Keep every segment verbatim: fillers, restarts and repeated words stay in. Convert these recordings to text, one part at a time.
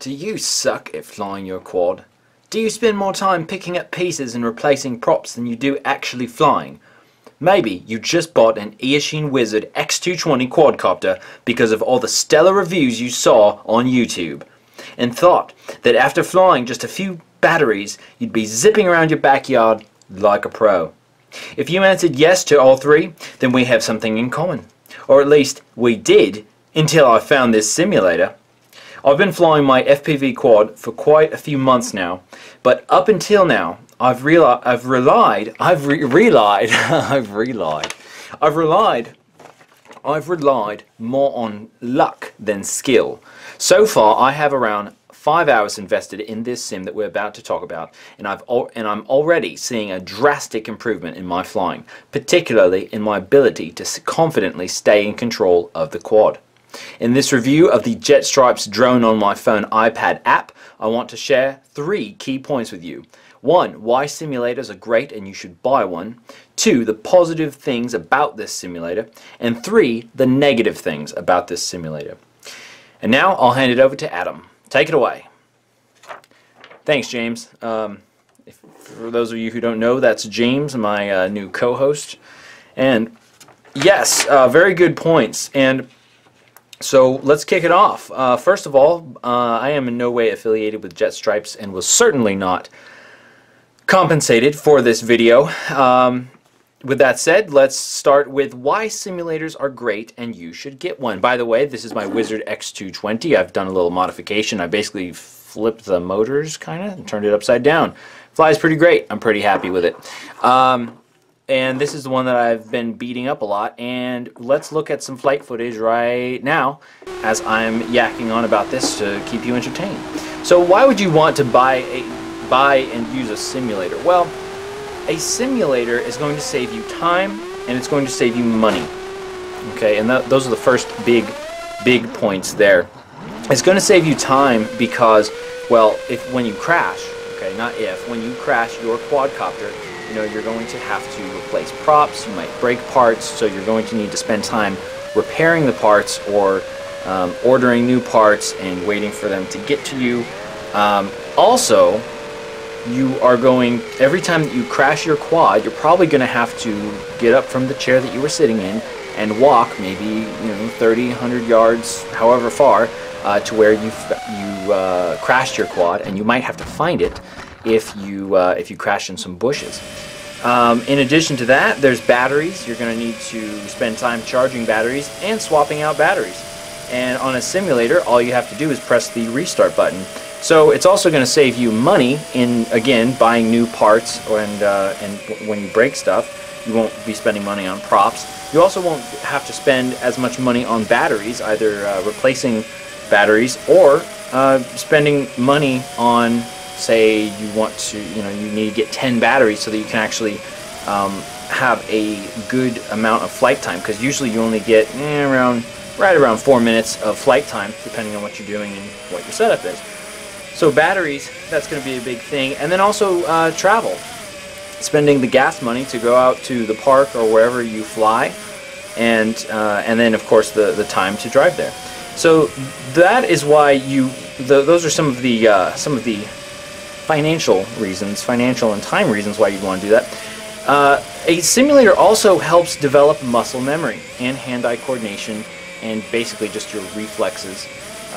Do you suck at flying your quad? Do you spend more time picking up pieces and replacing props than you do actually flying? Maybe you just bought an Eachine Wizard X two twenty quadcopter because of all the stellar reviews you saw on YouTube and thought that after flying just a few batteries you'd be zipping around your backyard like a pro. If you answered yes to all three, then we have something in common. Or at least we did until I found this simulator. I've been flying my F P V quad for quite a few months now, but up until now, I've realized, I've relied, I've re relied, I've relied, I've relied, I've relied more on luck than skill. So far, I have around five hours invested in this sim that we're about to talk about, and I've al and I'm already seeing a drastic improvement in my flying, particularly in my ability to confidently stay in control of the quad. In this review of the Jetstripes Drone on My Phone iPad app, I want to share three key points with you. One, why simulators are great and you should buy one. Two, the positive things about this simulator. And three, the negative things about this simulator. And now I'll hand it over to Adam. Take it away. Thanks, James. Um, if, for those of you who don't know, that's James, my uh, new co-host. And yes, uh, very good points. And so let's kick it off. Uh, first of all, uh, I am in no way affiliated with Jetstripes and was certainly not compensated for this video. Um, with that said, let's start with why simulators are great and you should get one. By the way, this is my Wizard X two twenty. I've done a little modification. I basically flipped the motors kind of and turned it upside down. Flies pretty great. I'm pretty happy with it. Um, And this is the one that I've been beating up a lot, and let's look at some flight footage right now as I'm yakking on about this to keep you entertained. So why would you want to buy a, buy and use a simulator? Well, a simulator is going to save you time and it's going to save you money. Okay, and th those are the first big, big points there. It's going to save you time because, well, if when you crash, okay, not if, when you crash your quadcopter, you know, you're going to have to replace props, you might break parts, so you're going to need to spend time repairing the parts or um, ordering new parts and waiting for them to get to you. Um, also, you are going, every time that you crash your quad, you're probably going to have to get up from the chair that you were sitting in and walk maybe, you know, thirty, a hundred yards, however far, uh, to where you, you uh, crashed your quad, and you might have to find it if you uh, if you crash in some bushes. Um, in addition to that, there's batteries. You're going to need to spend time charging batteries and swapping out batteries. And on a simulator, all you have to do is press the restart button. So it's also going to save you money in, again, buying new parts, and uh, and when you break stuff, you won't be spending money on props. You also won't have to spend as much money on batteries, either uh, replacing batteries or uh, spending money on, say you want to, you know, you need to get ten batteries so that you can actually um, have a good amount of flight time, because usually you only get eh, around, right around four minutes of flight time, depending on what you're doing and what your setup is. So batteries, that's going to be a big thing, and then also uh, travel, spending the gas money to go out to the park or wherever you fly, and uh, and then of course the the time to drive there. So that is why you, the, those are some of the uh, some of the financial reasons, financial and time reasons why you'd want to do that. Uh, a simulator also helps develop muscle memory and hand-eye coordination and basically just your reflexes,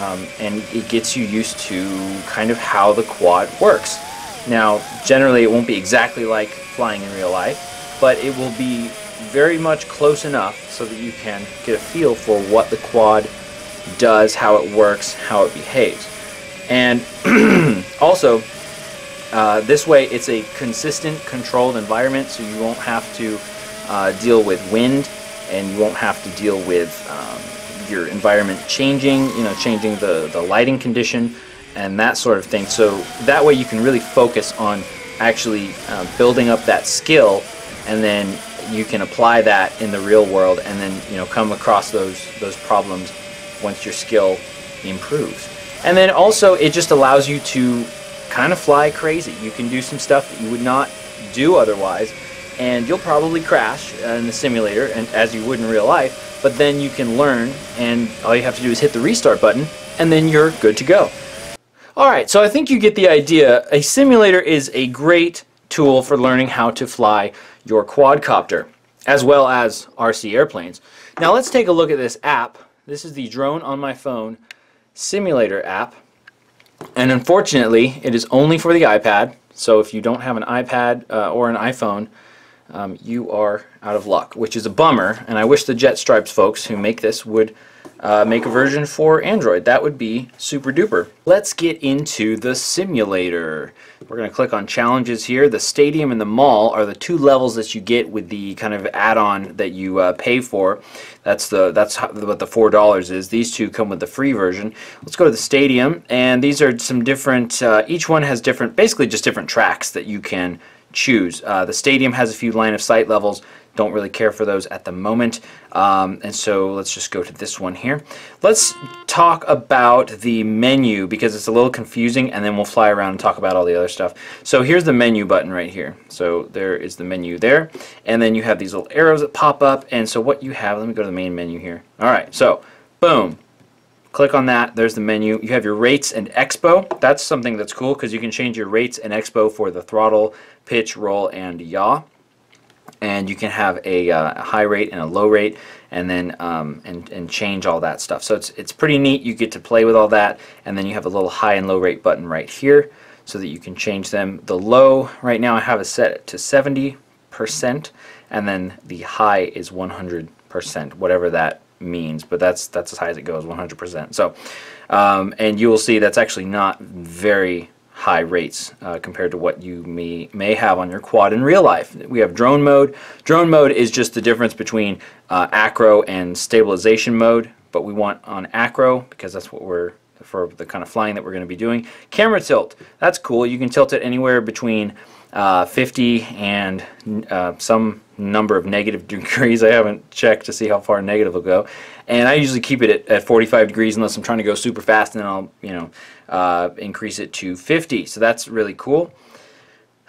um, and it gets you used to kind of how the quad works. Now, generally it won't be exactly like flying in real life, but it will be very much close enough so that you can get a feel for what the quad does, how it works, how it behaves. And also, Uh, this way it's a consistent, controlled environment, so you won't have to uh, deal with wind, and you won't have to deal with um, your environment changing, you know, changing the, the lighting condition and that sort of thing. So that way you can really focus on actually uh, building up that skill, and then you can apply that in the real world, and then, you know, come across those, those problems once your skill improves. And then also it just allows you to kind of fly crazy. You can do some stuff that you would not do otherwise, and you'll probably crash in the simulator and as you would in real life, but then you can learn, and all you have to do is hit the restart button, and then you're good to go. Alright, so I think you get the idea. A simulator is a great tool for learning how to fly your quadcopter, as well as R C airplanes. Now let's take a look at this app. This is the Drone on My Phone simulator app, and unfortunately it is only for the iPad, so if you don't have an iPad uh, or an iPhone, um, you are out of luck, which is a bummer, and I wish the Jetstripes folks who make this would Uh, make a version for Android. That would be super duper. Let's get into the simulator. We're going to click on challenges here. The stadium and the mall are the two levels that you get with the kind of add-on that you uh, pay for. That's the that's how, what the four dollars is. These two come with the free version. Let's go to the stadium, and these are some different. Uh, each one has different, basically just different tracks that you can choose. Uh, the stadium has a few line of sight levels. Don't really care for those at the moment, um, and so let's just go to this one here. Let's talk about the menu because it's a little confusing, and then we'll fly around and talk about all the other stuff. So here's the menu button right here. So there is the menu there, and then you have these little arrows that pop up, and so what you have, let me go to the main menu here. Alright, so boom, click on that, there's the menu. You have your rates and expo. That's something that's cool because you can change your rates and expo for the throttle, pitch, roll, and yaw. And you can have a, uh, a high rate and a low rate, and then um, and, and change all that stuff. So it's, it's pretty neat. You get to play with all that, and then you have a little high and low rate button right here so that you can change them. The low, right now I have it set to seventy percent, and then the high is one hundred percent, whatever that means, but that's that's as high as it goes, one hundred percent. So, um, and you will see that's actually not very high rates uh, compared to what you may, may have on your quad in real life. We have drone mode. Drone mode is just the difference between uh, acro and stabilization mode, but we want on acro because that's what we're, for the kind of flying that we're going to be doing. Camera tilt, that's cool. You can tilt it anywhere between uh, fifty and uh, some number of negative degrees. I haven't checked to see how far negative will go, and I usually keep it at, at forty-five degrees unless I'm trying to go super fast, and then I'll you know uh, increase it to fifty. So that's really cool.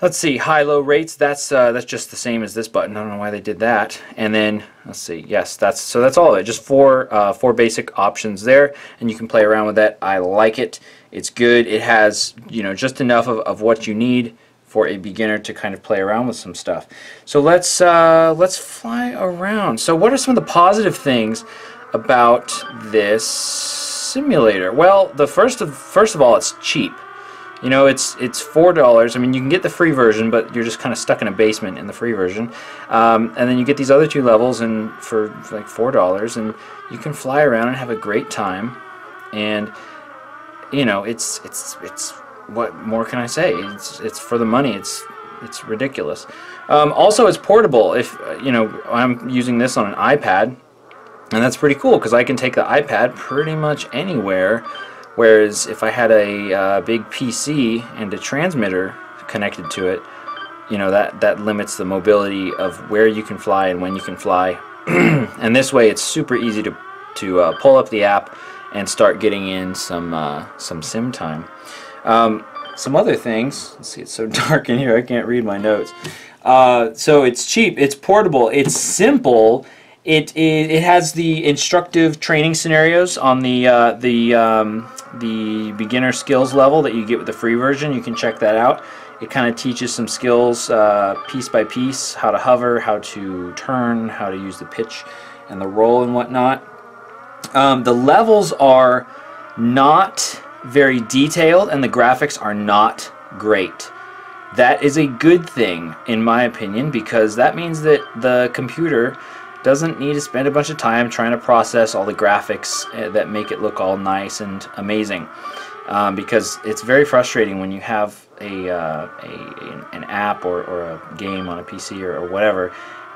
Let's see, high-low rates. That's uh, that's just the same as this button. I don't know why they did that. And then let's see. Yes, that's so. That's all of it. Just four uh, four basic options there, and you can play around with that. I like it. It's good. It has you know just enough of, of what you need for a beginner to kind of play around with some stuff. So let's uh, let's fly around. So what are some of the positive things about this simulator? Well, the first of first of all, it's cheap. You know, it's it's four dollars. I mean, you can get the free version, but you're just kind of stuck in a basement in the free version. Um, and then you get these other two levels, and for, for like four dollars, and you can fly around and have a great time. And you know, it's it's it's what more can I say? It's it's for the money. It's it's ridiculous. Um, also, it's portable. If you know, I'm using this on an iPad, and that's pretty cool because I can take the iPad pretty much anywhere. Whereas if I had a uh, big P C and a transmitter connected to it, you know, that, that limits the mobility of where you can fly and when you can fly. And this way it's super easy to, to uh, pull up the app and start getting in some, uh, some sim time. Um, some other things, let's see, it's so dark in here I can't read my notes. Uh, so it's cheap, it's portable, it's simple. It, it it has the instructive training scenarios on the uh, the um, the beginner skills level that you get with the free version. You can check that out. It kind of teaches some skills uh, piece by piece, how to hover, how to turn, how to use the pitch and the roll and whatnot. Um, the levels are not very detailed, and the graphics are not great. That is a good thing, in my opinion, because that means that the computer doesn't need to spend a bunch of time trying to process all the graphics that make it look all nice and amazing, um, because it's very frustrating when you have a, uh, a an app or, or a game on a P C or, or whatever,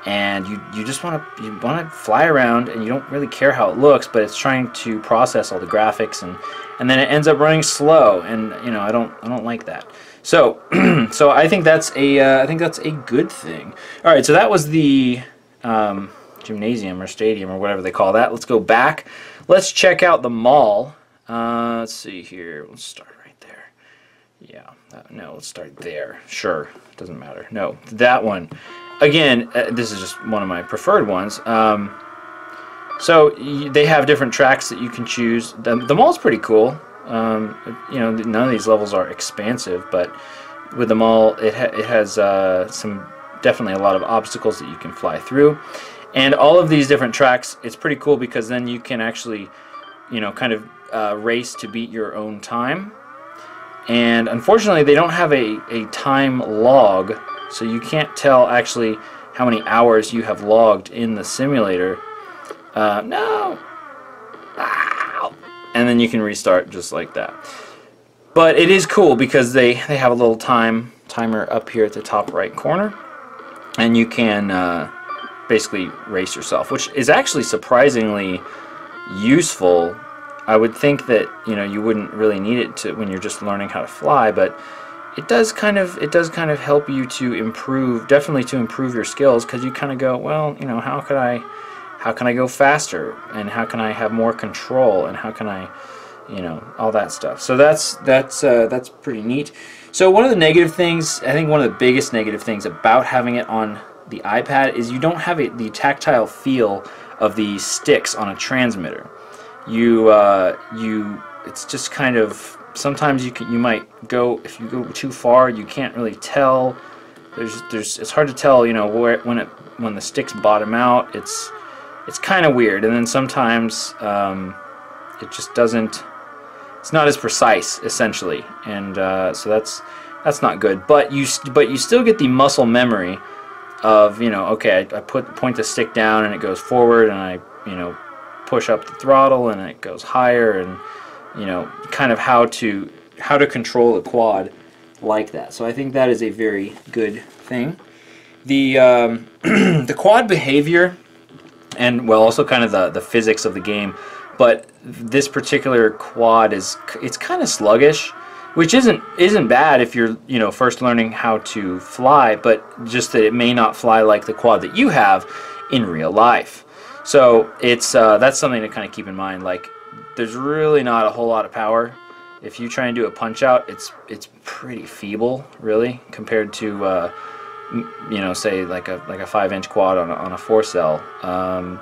and you you just want to you want to fly around and you don't really care how it looks, but it's trying to process all the graphics, and and then it ends up running slow, and you know I don't I don't like that. So so I think that's a uh, I think that's a good thing. All right, so that was the um, gymnasium or stadium or whatever they call that. Let's go back. Let's check out the mall. Uh, let's see here. Let's start right there. Yeah. Uh, no, let's start there. Sure. Doesn't matter. No, that one. Again, uh, this is just one of my preferred ones. Um, so y they have different tracks that you can choose. The, the mall's pretty cool. Um, you know, none of these levels are expansive, but with them all, it, ha it has uh, some definitely a lot of obstacles that you can fly through. And all of these different tracks, it's pretty cool because then you can actually, you know, kind of uh, race to beat your own time. And unfortunately, they don't have a, a time log, so you can't tell actually how many hours you have logged in the simulator. Uh, no! Ow. And then you can restart just like that. But it is cool because they, they have a little time timer up here at the top right corner, and you can uh, basically race yourself, which is actually surprisingly useful. I would think that, you know, you wouldn't really need it to when you're just learning how to fly, but it does kind of it does kind of help you to improve, definitely to improve your skills, because you kind of go, well, you know, how could I how can I go faster, and how can I have more control, and how can I, you know, all that stuff. So that's that's uh, that's pretty neat. So one of the negative things, I think one of the biggest negative things about having it on the iPad is you don't have a, the tactile feel of the sticks on a transmitter. You uh, you it's just kind of sometimes you can you might go if you go too far you can't really tell. There's there's it's hard to tell, you know, where when it when the sticks bottom out. It's it's kind of weird, and then sometimes um, it just doesn't. It's not as precise, essentially, and uh, so that's that's not good. But you but you still get the muscle memory of, you know, okay, I, I put point the stick down and it goes forward, and I, you know, push up the throttle and it goes higher, and, you know, kind of how to how to control the quad like that. So I think that is a very good thing. The um, the quad behavior and, well, also kind of the the physics of the game. But this particular quad is it's kind of sluggish, which isn't isn't bad if you're, you know, first learning how to fly, but just that it may not fly like the quad that you have in real life. So it's uh, that's something to kind of keep in mind. Like, there's really not a whole lot of power. If you try and do a punch out, it's it's pretty feeble, really, compared to uh, you know, say like a like a five inch quad on a, on a four cell. Um,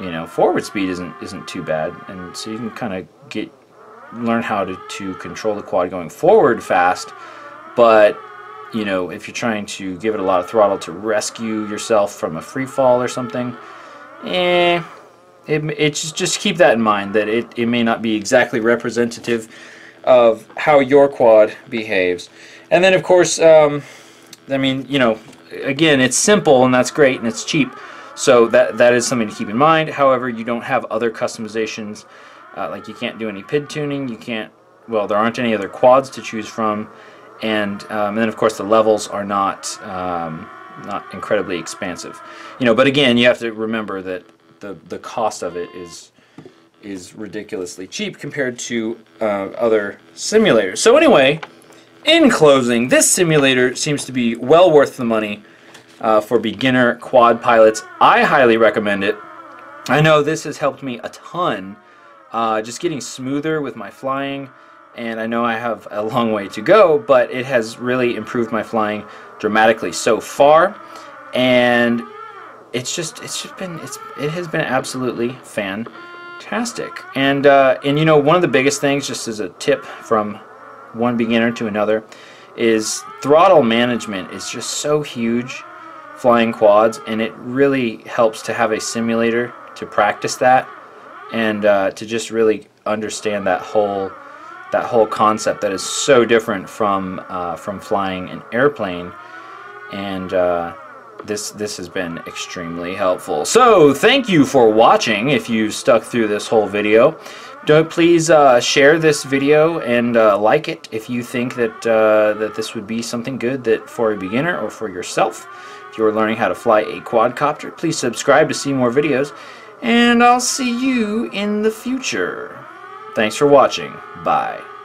You know, forward speed isn't isn't too bad, and so you can kind of get learn how to to control the quad going forward fast. But, you know, if you're trying to give it a lot of throttle to rescue yourself from a free fall or something, eh, it, it just just keep that in mind, that it it may not be exactly representative of how your quad behaves. And then, of course, um, I mean, you know, again, it's simple and that's great and it's cheap. So that that is something to keep in mind. However, you don't have other customizations, uh, like you can't do any P I D tuning. You can't. Well, there aren't any other quads to choose from, and, um, and then of course the levels are not um, not incredibly expansive. You know, but again, you have to remember that the the cost of it is is ridiculously cheap compared to uh, other simulators. So anyway, in closing, this simulator seems to be well worth the money. Uh, for beginner quad pilots, I highly recommend it. I know this has helped me a ton, uh, just getting smoother with my flying, and I know I have a long way to go, but it has really improved my flying dramatically so far, and it's just it's just been it's it has been absolutely fantastic. And uh, and you know, one of the biggest things, just as a tip from one beginner to another, is throttle management is just so huge. Flying quads, and it really helps to have a simulator to practice that, and uh, to just really understand that whole that whole concept that is so different from uh, from flying an airplane. And uh, this this has been extremely helpful. So thank you for watching. If you stuck through this whole video, don't please uh, share this video and uh, like it if you think that uh, that this would be something good that for a beginner or for yourself. If you're learning how to fly a quadcopter, please subscribe to see more videos, and I'll see you in the future. Thanks for watching. Bye.